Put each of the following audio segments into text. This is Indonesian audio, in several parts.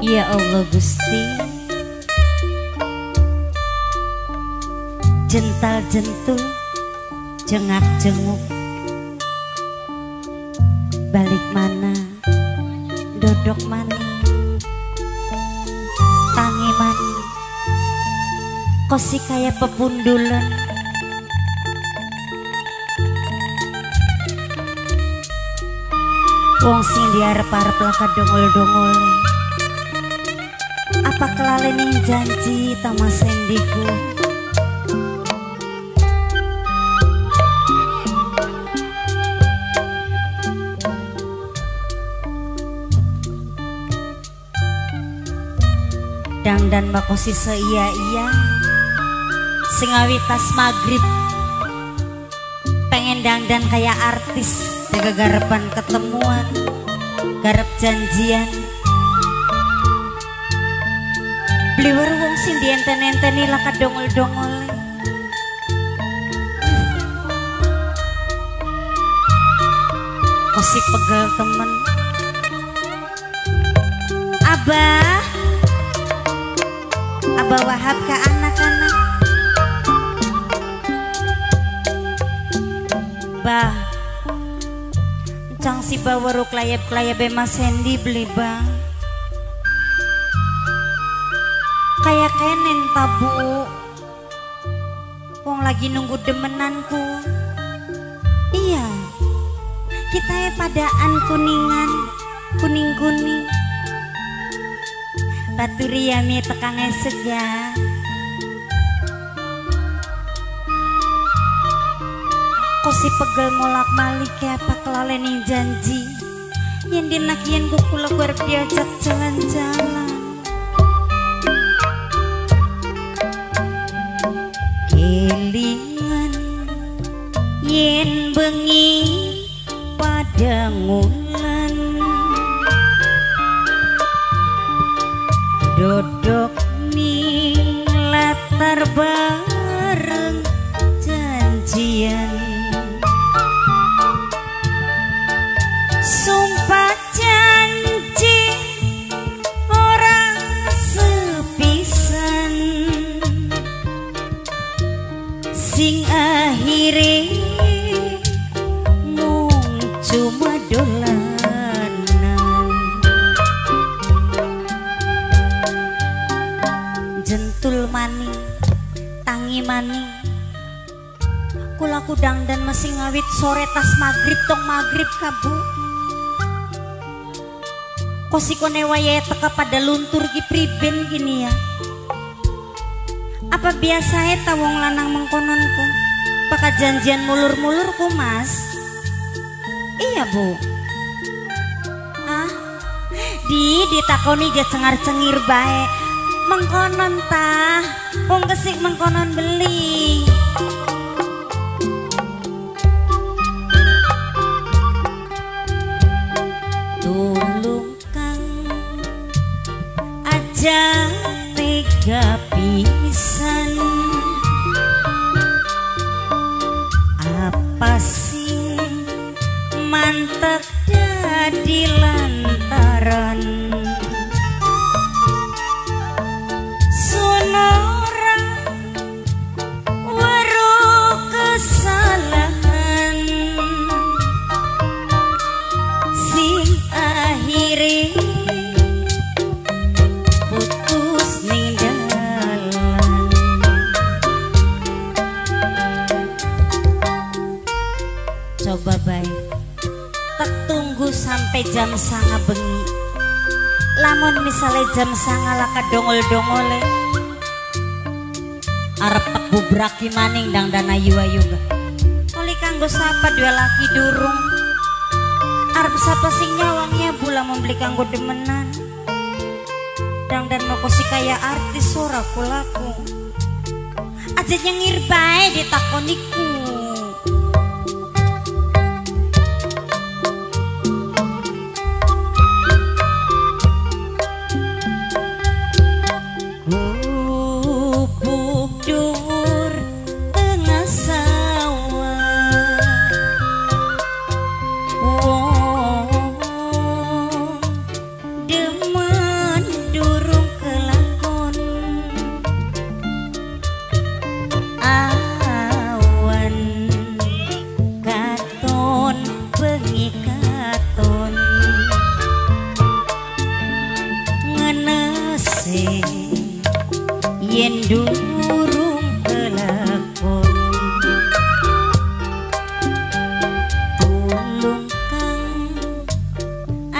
Ya Allah Gusti, jental jentu, jengak jenguk, balik mana, dodok mani, tangi mani, kosi kaya pepundulan, wong sing diarep-arep laka dongol-dongol. Apa kelalening janji sama sendiku? Dangdan makosi seia-ia sengawi tas maghrib, pengen dangdan kayak artis, jaga garepan ketemuan, garep janjian. Liwer wong sing dienten-enteni laka dongol-dongol. Kosip pegel temen. Abah, Abah Wahab ke anak-anak. Bah, cang si bawaru klayap-klayap Mas Hendi beli bang. Kayak kenen tabu, wong lagi nunggu demenanku. Iya, kita ya padaan kuningan, kuning-kuning. Baturiami tekang esek ya. Kosi pegel molak malik ya, apa kelalening janji. Yang dinakian kuku lebar diajak jalan-jalan. Kelingan yen bengi pada ngulan, dodok ning latar bareng janjian, sumpah janji orang sepisan sing akhire mung cuma dolanan. Jentul mani, tangi mani, kula kudang dan mesing ngawit sore tas maghrib tong maghrib kabu. Kosikone waya teka pada luntur ki priben gini ya. Apa biasa eta wong lanang mengkononku pakai janjian mulur-mulurku mas? Iya bu. Ah, ditakoni ja cengar-cengir bae. Mengkonon tah, wong kesik mengkonon beli. Tulung kang aja tega pisan, apa sih mantek jadi lantaran sunora waru kesalahan sing akhiri putus ning dalan. Coba baik tak tunggu sampai jam sanga bengi. Lamun misalnya jam sanga laka dongol-dongole, arep tak bubraki maning dangdan ayu-ayu ga. Koli kanggo sapa dua laki durung, arep sapa sing nyawangnya bula membeli kanggo demenan. Dangdan mau kosi kaya artis ora kulaku, aja nyengir bae ditakoniku.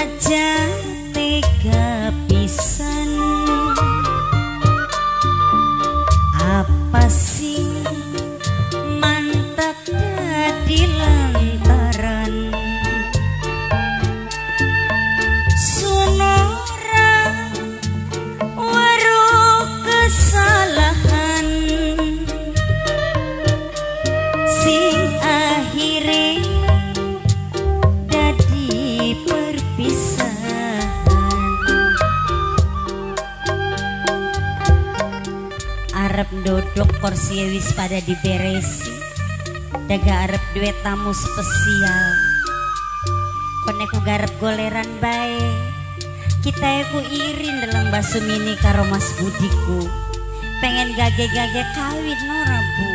aja tega pisan. Apa sih mantapnya di lantaran sunora waru kesalahan sing akhire dadi perpisahan. Arep dodok kursi wis pada diberesi, daga arep duet tamu spesial. Koneku garep goleran bae, kita aku irin dalam basumini karo Mas Budiku. Pengen gage-gage kawin no Rabu.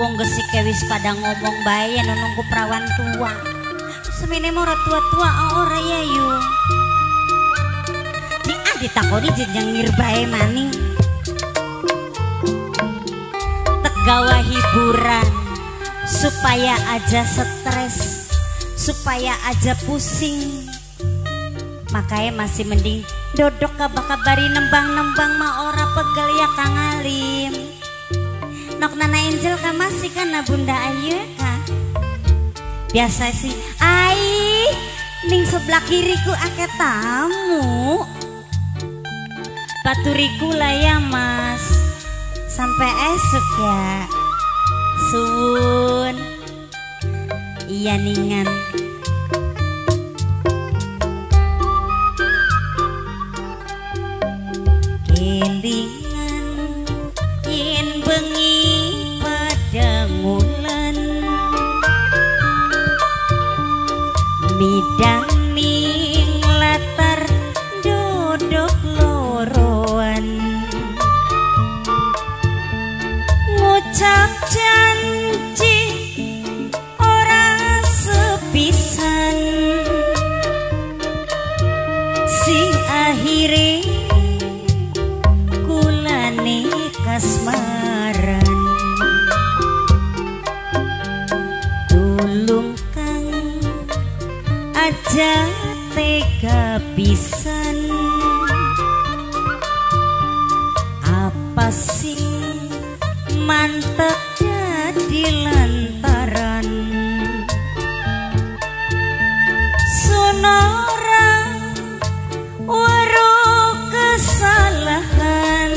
Bong gesik wis pada ngomong bae nonongku perawan tua. Semene mora tua-tua ora ya yu. Nih ah ditakoni jenjang ngirbae maning. Tegawa hiburan supaya aja stres, supaya aja pusing. Makanya masih mending dodok kabak-kabari nembang-nembang ma ora pegel ya Kang Alim. Nok Nana Angel ka masih kana Bunda Ayu ka. Biasa sih, ai ning sebelah kiriku ake tamu. Baturiku lah ya Mas. Sampai esok ya. Suwun. Iya ningan. Kelingan yen bengi pada ngulan midang ning latar dodok loroan ngucap janji orang sepisan sing akhire kasmaran. Tulung kang aja tega pisan. Apa sih mantepnya di lantaran sunora waru kesalahan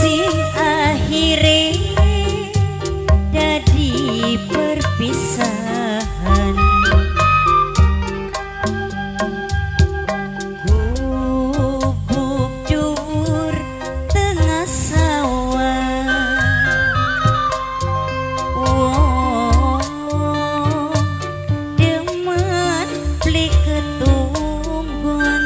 sing akhire dadi perpisahan. Gubuk dhuwur tengah sawah, oh demet beli ketungguan.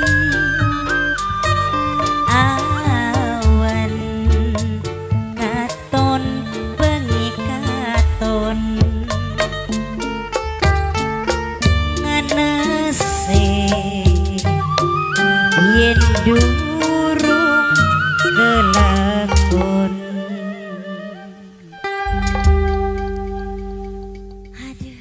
Durung kelakon. Aduh.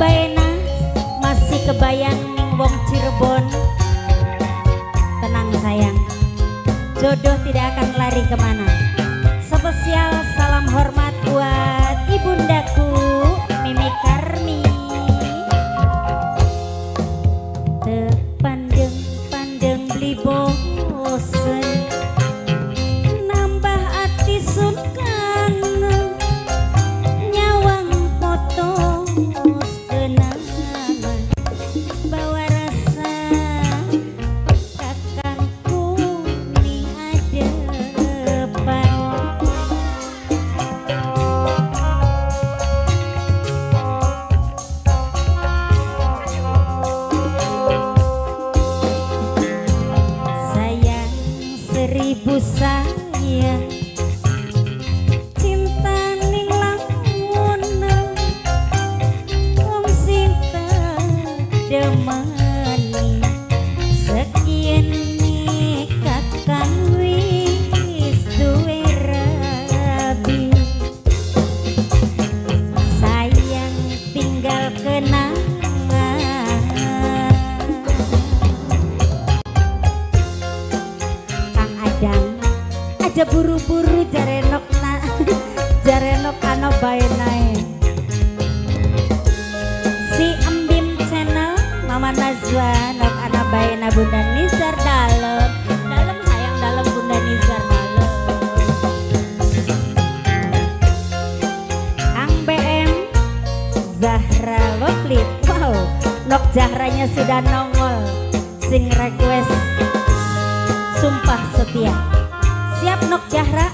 baena masih kebayang ning wong Cirebon. Tenang sayang, jodoh tidak akan lari kemana. Spesial salam hormat buat ibundaku Mimi Karmi. Tepandeng-pandeng beli bosen, nambah ati sunkan, nyawang potong kenangan, bawa rasa kakangku ni adepan. Seribu saya cinta ning lamun, om cinta demani sekian nih kakang wis duwe rabi. Sayang tinggal kenang. Aja buru-buru jarenok na, jarenok ana bae nae. Si Embim Channel Mama Najwa nok ana bae na Bunda Nizar dalem. Dalem sayang dalem Bunda Nizar dalem. Kang BM Zahra Loklit. Wow, nok Zahranya sudah nongol. Sing request sumpah setia. Siap nok Zahra.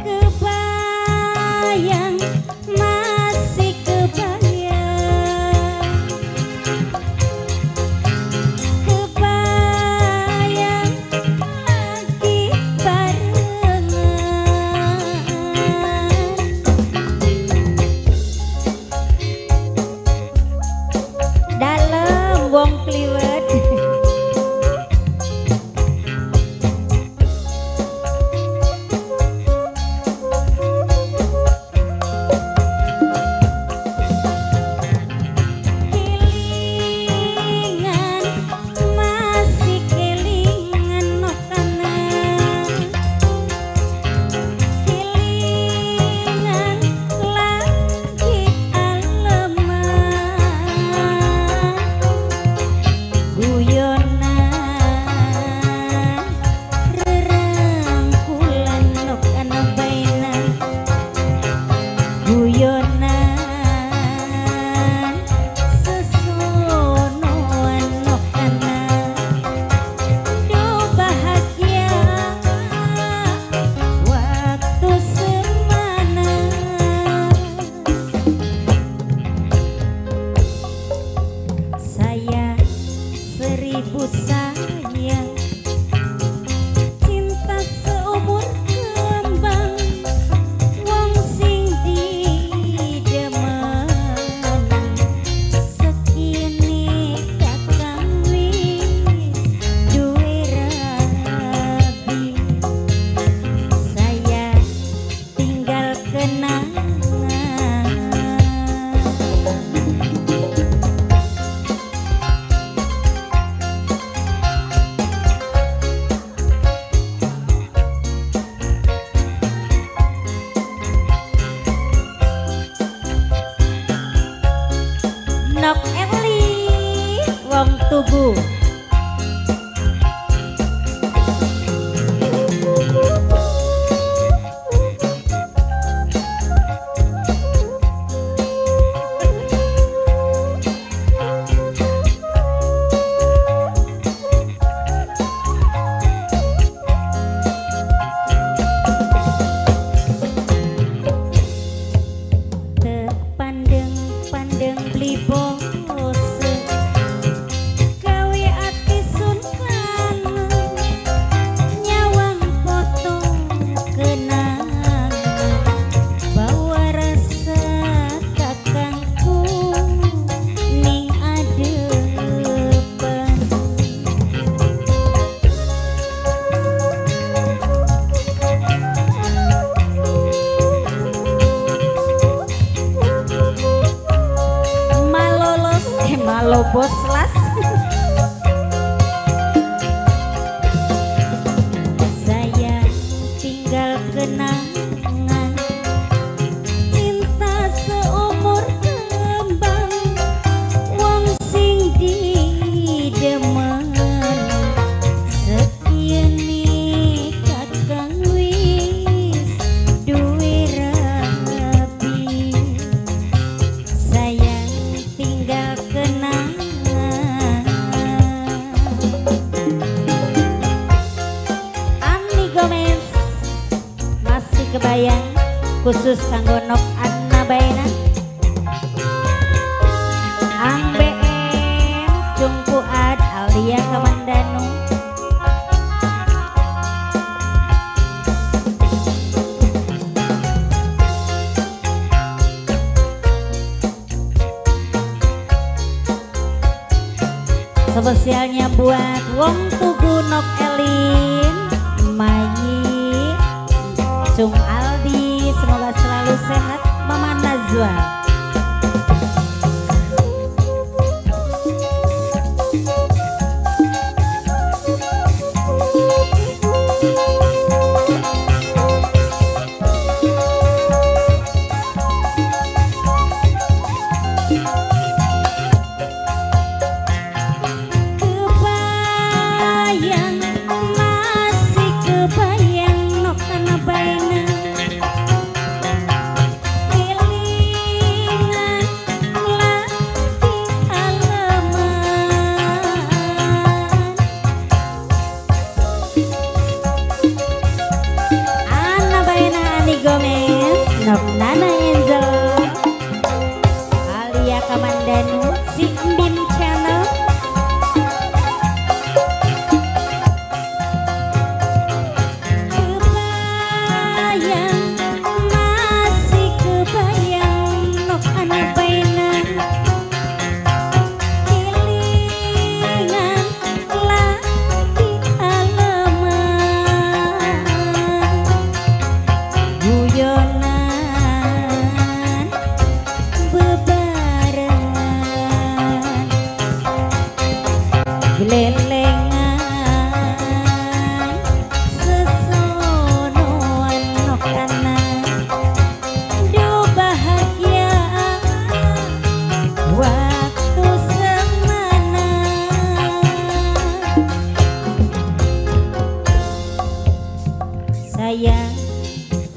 Kebayang, masih kebayang, kebayang lagi barengan. Dalam bos las. Saya tinggal kenangan cinta seumur kembang, wong sing didemen sekian nikah kang wis duwe rapi. Saya tinggal kenangan. Kebayang khusus kanggo nok Anna Baena Ambe Jungkuat Alia Kamandanu. Spesialnya buat wong tugu nok Elin Mayi Cung Aldi, semoga selalu sehat Mama Najwa.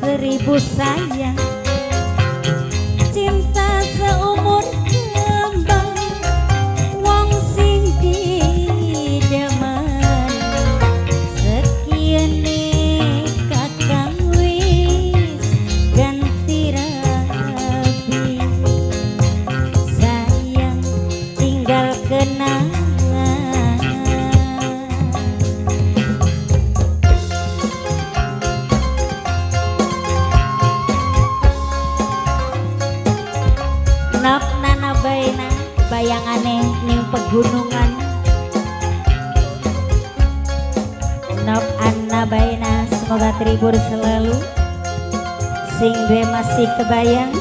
Seribu sayang cinta seumur kembang, wong sing didemen sekian nikah kang wis ganti rapi. Sayang tinggal kenang. Bayangane ning pegunungan Nok Anna Baena, semoga terhibur selalu. Sing duwe masih kebayang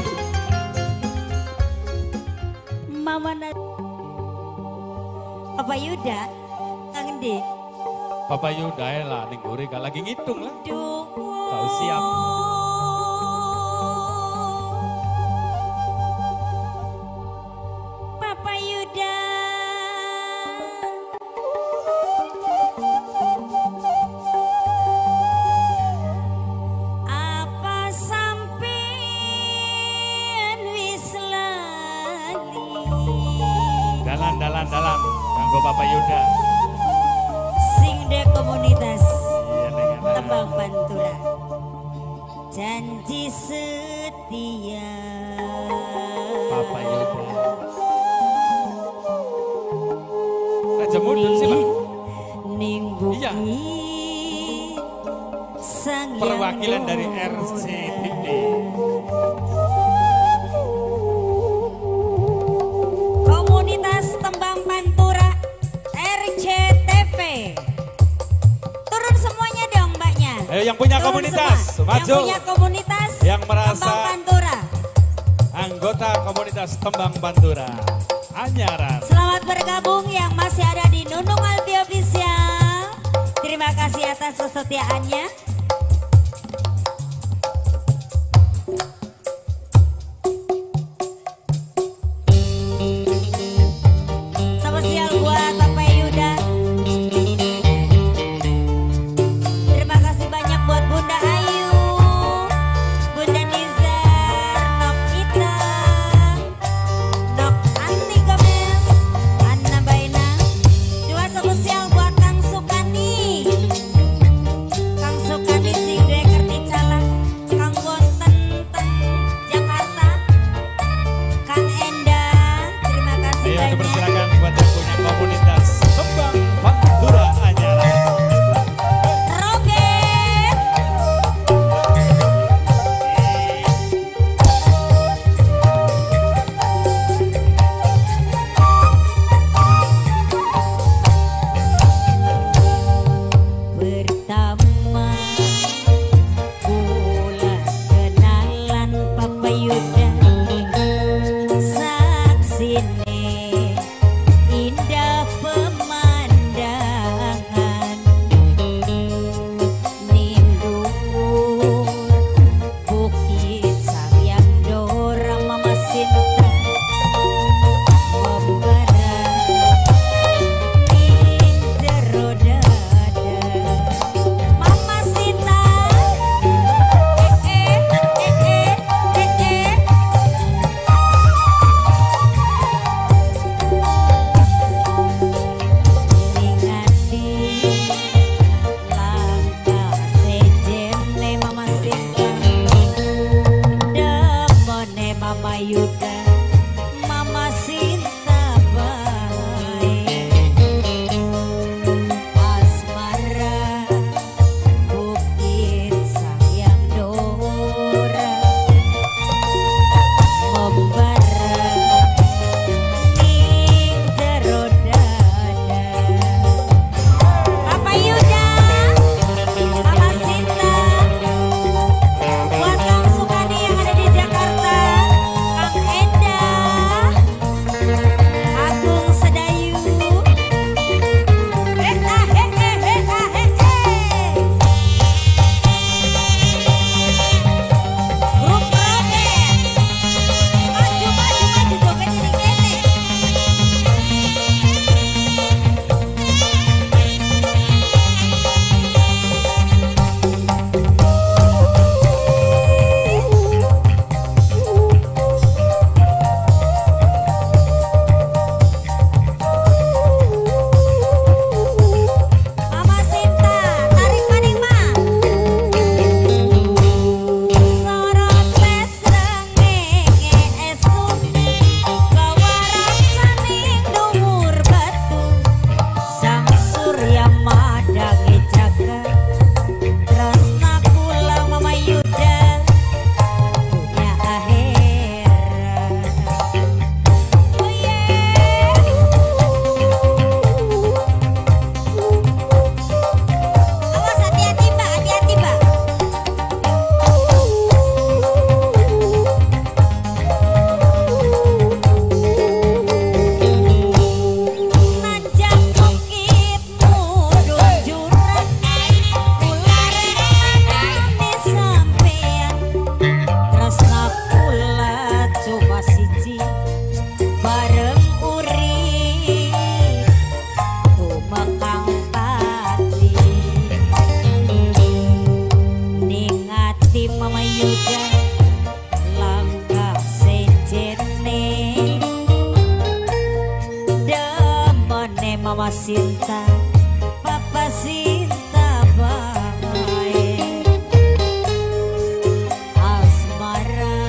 Mama Najwa. Papa Yuda Kang Endi, Papa Yuda elah ning gure gak lagi ngitung lah. Kau siap dalan-dalan kanggo Bapak Yuda sing de komunitas Tembang Pantura. Janji setia Bapak Yuda aja mundur sih Pak ning bukti iya. Sang perwakilan dari RCTV Tembang Pantura RCTV. Turun semuanya dong mbaknya. Ayo yang punya turun komunitas semua. Maju. Yang punya komunitas yang merasa Tembang Pantura. Anggota komunitas Tembang Pantura. Anyaran. Selamat bergabung yang masih ada di Nunung Alti Official. Terima kasih atas kesetiaannya. Spesial buat Papa Yuda. Terima kasih banyak buat Bunda Ayu, Bunda Niza, Nok Ita, Nok Anti Gemes, Anna Baina. Dua spesial buat Kang Sukani, Kang Sukani Sigre Kerticala, Kang Gonten Teng Jakarta, Kang Enda. Terima kasih ya, banyak buat komunitas Tembang Pantura Anyaran. Roket. Pertama pula kenalan Papa Yuda, saksi Mama Yuda, Mama Sinta baik. Asmara bukit sayang Dora membara di jero dada. Papa Yuda, Mama Sinta, buat Kang Sukani yang ada di Jakarta, Mama Yuda, langkah sejene demone Mama Sinta, Papa Sinta baik. Asmara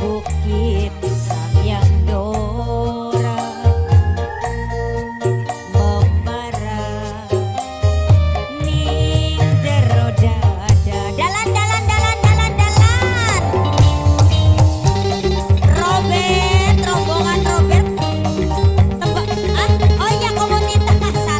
bukit sayang Dora membara ning jero dada. Dalan-dalan Robert, rombongan Robert, tembak, oh ya komunitas.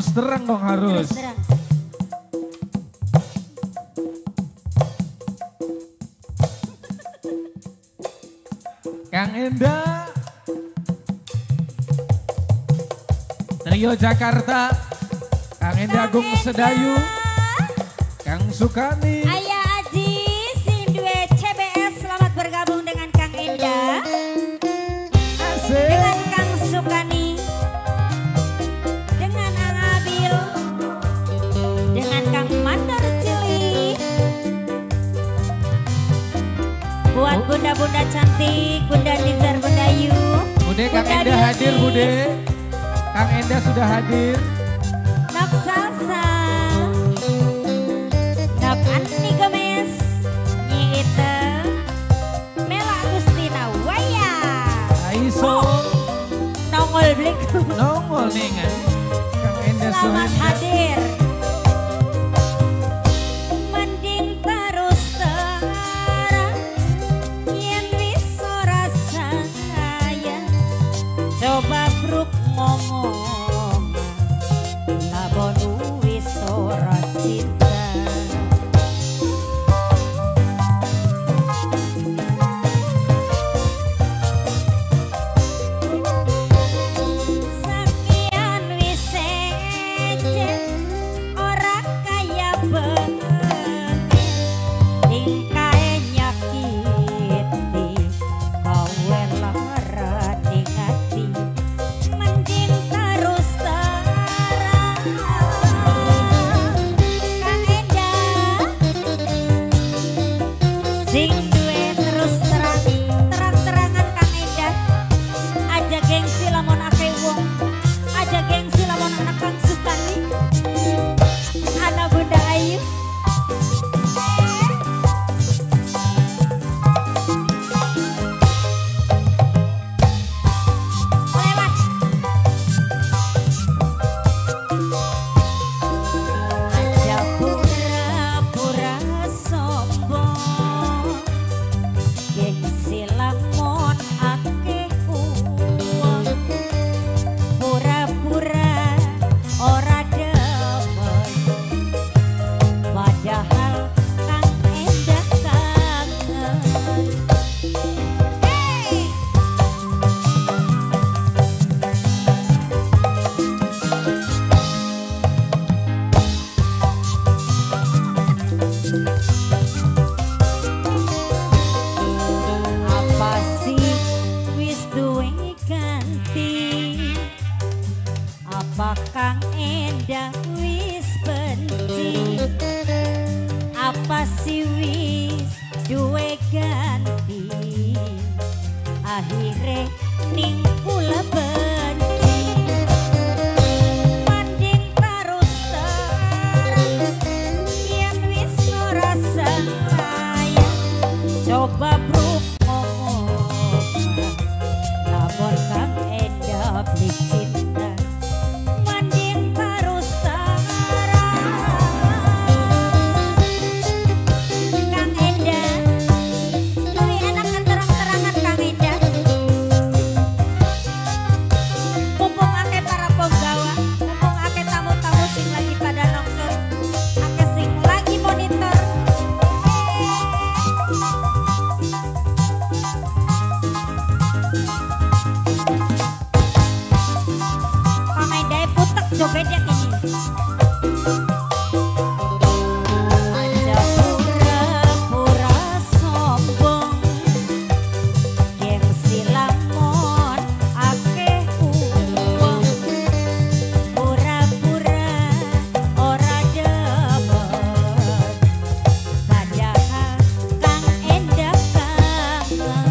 terus terang dong harus. Terus terang. Kang Enda. Trio Jakarta. Kang Enda Agung Sedayu. Kang Sukani. Ayah Aji Sindwe CBS selamat bergabung dengan Kang Enda. Asik. Dengan Kang Sukani. Dengan Ang Abil. Dengan Kang Mandor Cili. Buat bunda-bunda cantik, Bunda Nizar, Bunda Yu. Bude Kang Enda hadir, Bude. Kang Enda sudah hadir. Nok Salsa, Nok Anthony Gomez, Nyi Ite, Mela Agustina Waya, Aiso, Nongol Blikum, Nongol Nengan. Kang Enda selamat hadir. Mending terus terang yang bisa rasa saya. Coba peruk ngomong labon wis ora cinta sakian wis ejen ora kaya bengi tingkae nyakiti kowe lara ati. Sing duwe terus terang, terang-terangan Kang Enda. Aja gengsi lamun ake wong, aja gengsi lamun anak Kang Sukani, anak Bunda Ayu. Apa Kang Enda wis benci? Apa sih wis duwe ganti? Akhire ning kula benci. Mending terus terang yen wis ora sayang. Coba pruk ngomong labor Kang Enda benci. Jogetnya gini. Aja pura-pura sombong yang silamon akeh uang. Pura-pura ora demen padahal Kang Enda kangen.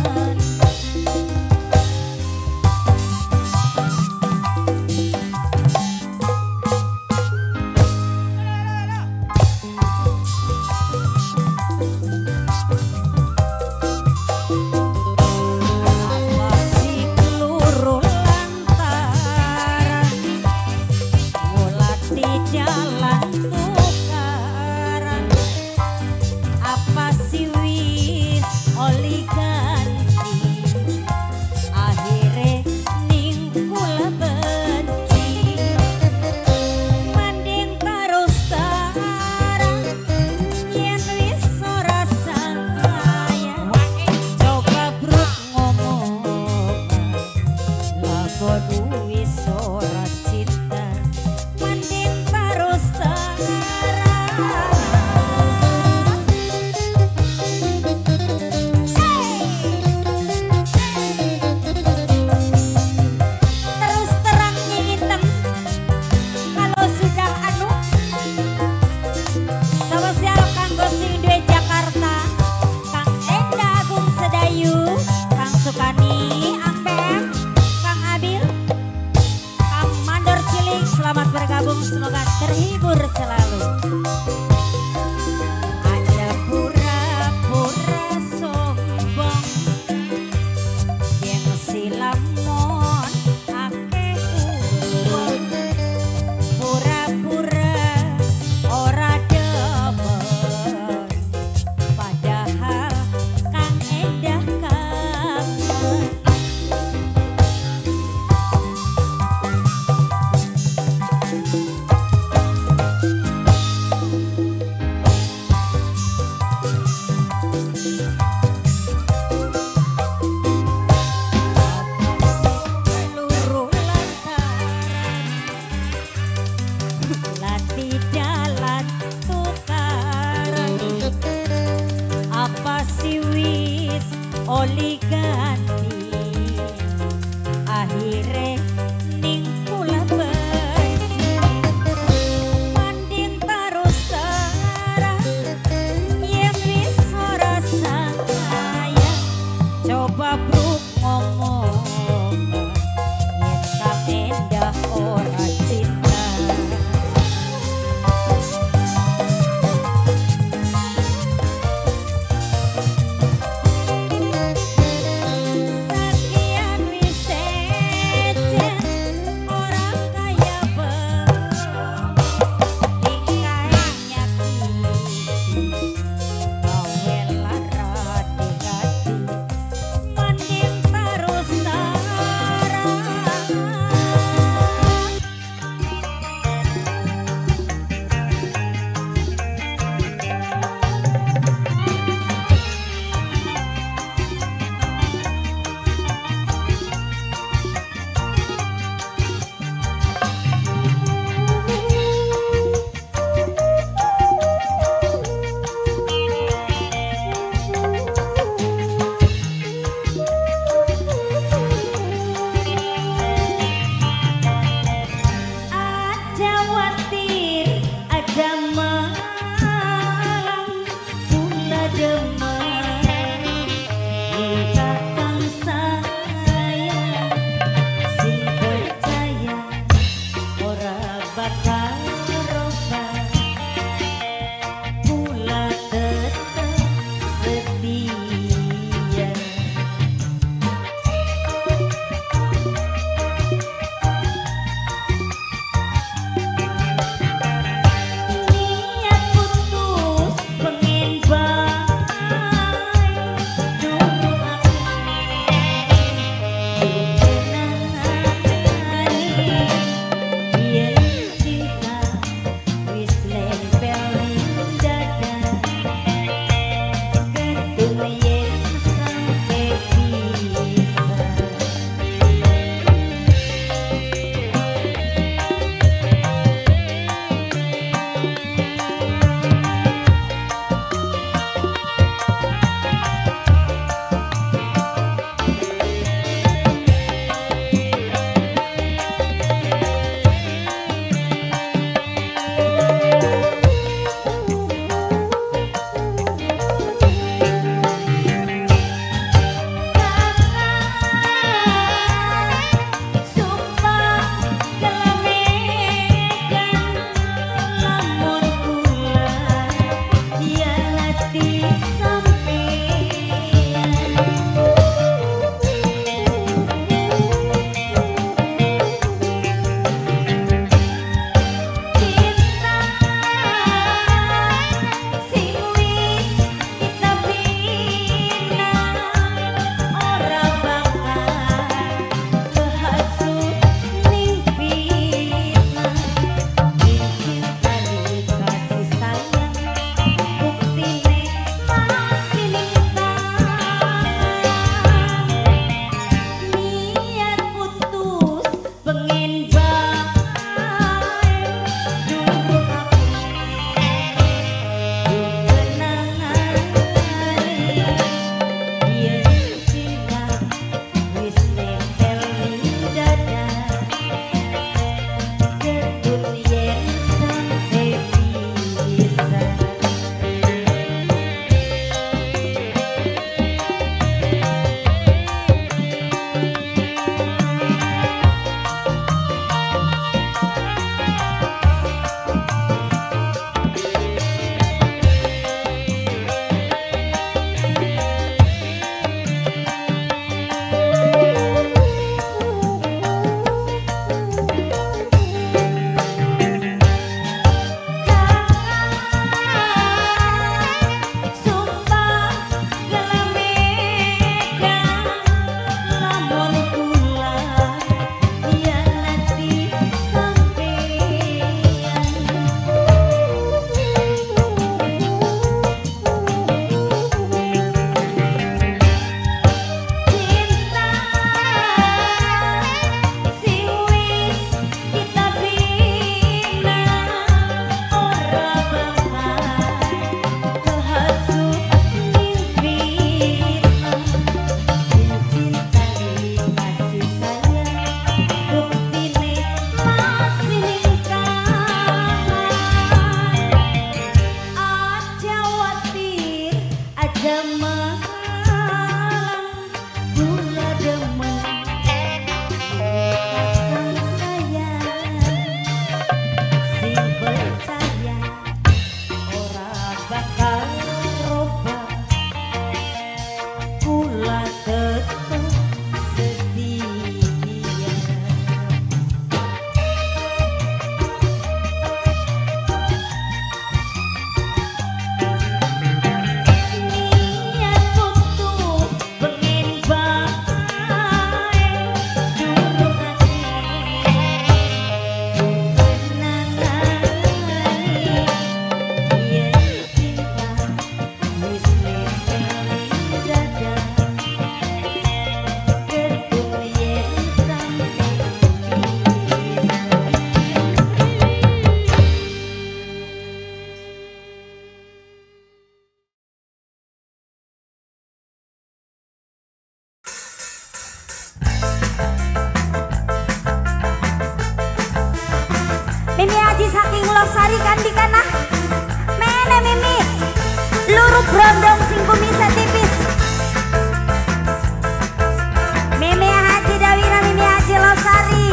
selamat bergabung, semoga terhibur selalu. Ada pura-pura sombong yang silamon ake uang, pura-pura ora demen, padahal kang endah kangen. Haji saking Losari kanthi kanah mene mimi luruh brondong sing kumisé tipis. Mimi Haji Dawira, Mimi Haji Losari.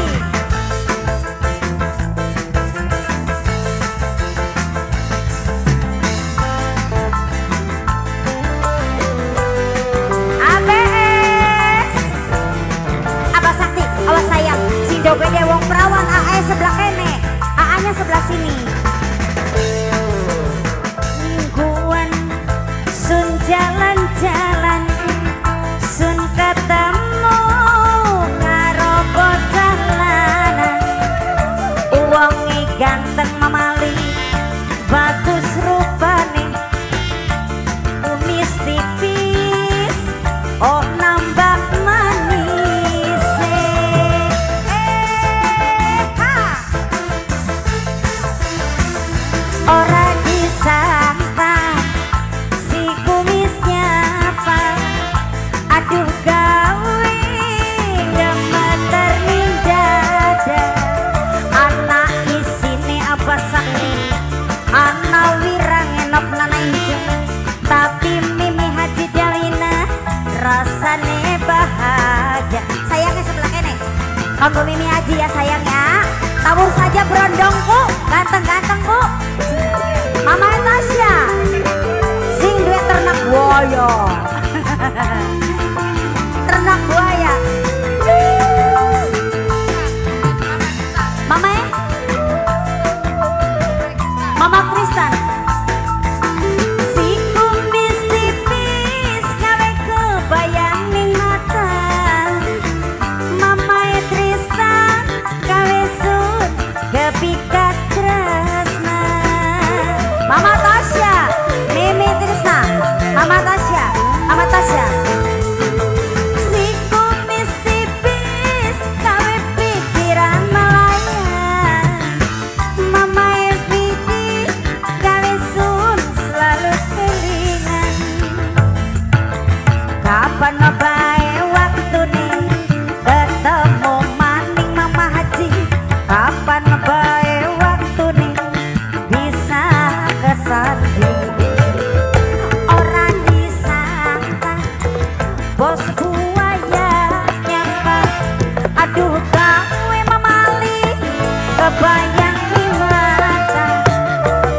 ABS Abah Sakti, awas sayang, si dogede wong perawan, AE sebelah kene, AA-nya sebelah sini. Mingguan sun jalan-jalan, sun ketemu karo bocah lanang, uwonge ganteng memali bagus rupane, kumis tipis oh nambah manis. Ora disapa si kumisnya apa, aduh gawe gemeter ning dada. Anak isine Abah Sakti, anak wirang enop lana ijo, tapi Mimi Haji Dalina rasane bahagia. Sayangnya sebelah kene, kanggo Mimi Haji ya sayang ya. Tabur saja berondongku, ganteng-gantengku. Mama Natasha, sing duwe ternak buaya. Ternak buaya. Mama, Mama Kristen. Si kumis tipis gawe kebayang ning mata. Mama Kristen gawe sun kepikat tresna. Mama Tasya, Mimi Trisna, Mama Tasya, Mama Tasya. Si kumis tipis gawe pikiran melayang. Mama Eviti gawe sun selalu kelingan. Kapan bae waktune ketemu maning Mama Haji? Kapan bae waktune bisa kesanding? Ora disangka bos buaya nyapa, aduh gawe memali kebayang di mata.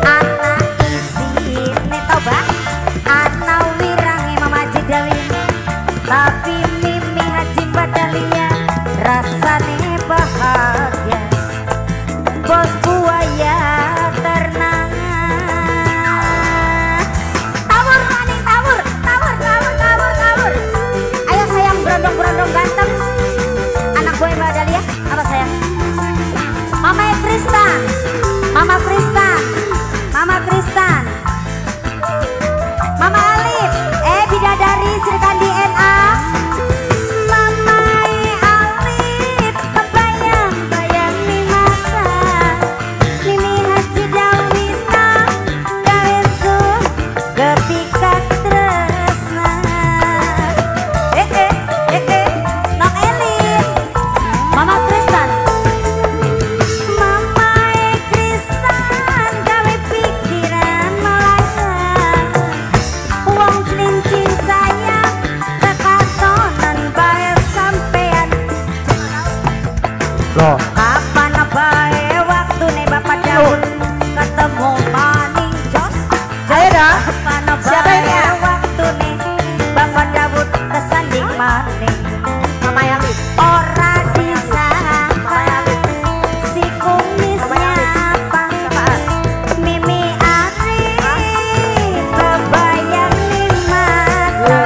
Anak isine toba, anak wirange Mama Haji Dalina, tapi Mimi Haji Badalia rasane bahagia. Bos buaya ternang, tabur maning tabur, tabur tabur tabur tabur. Ayo sayang berondong berondong ganteng, anak gue Mbak Dahlia, apa sayang? Mama Kristan, Mama Kristan, Mama Kristan, Mama Alif, bidadari Sri Kandi NA. Mama Alif kebayang bayang di mata. Mimi Haji Dawina gawe sun kepikat tresna. Nok Elin, Mama Kristan, Mama Kristan gawe pikiran melayang. Uang celincing sayang tekatonan bae sampean. Loh, Kapan bae waktune Bapak Daun ketemu maning jos? Ayo dah. Kapan Siapa ini bae ya? waktune Bapak Daun kesanding maning? Mama Yali, Ora disangka si kumisnya apa, Mimi Ari kebayang di mata.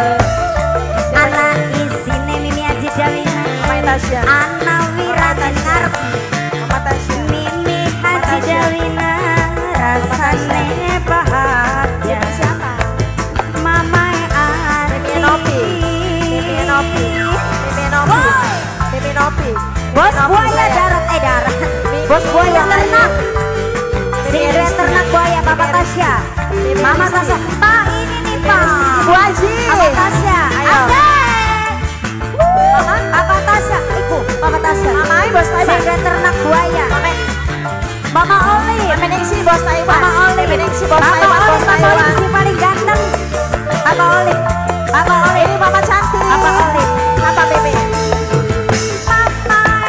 Anak isine Mimi Haji Dalina, anak wiratan ngarep, Mimi Haji Dalina rasane bahagia. Mama Arti, bos buaya darat, darat, bos buaya ternak, si duwe ternak buaya Bapak Tasya, Mama Tasya. Pak ini nih Pak, Bu Haji, Mama Tasya, ayo. Bapak Tasya, Ibu, Bapak Tasya. Mama ini bos buaya, si duwe ternak buaya, Mama Oli, Bos Naiman, Papa Oli, Papa Oli si paling ganteng, Papa Oli ini Mama cantik, Papa Oli, Papa Bebe, Papa Tommy.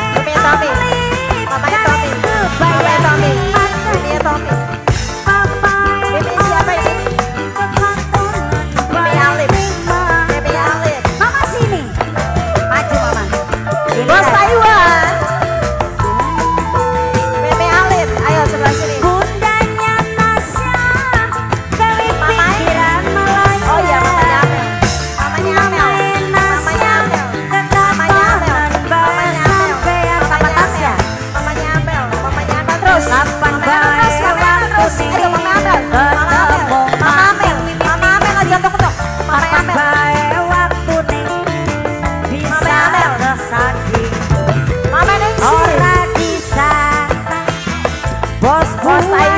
Bos,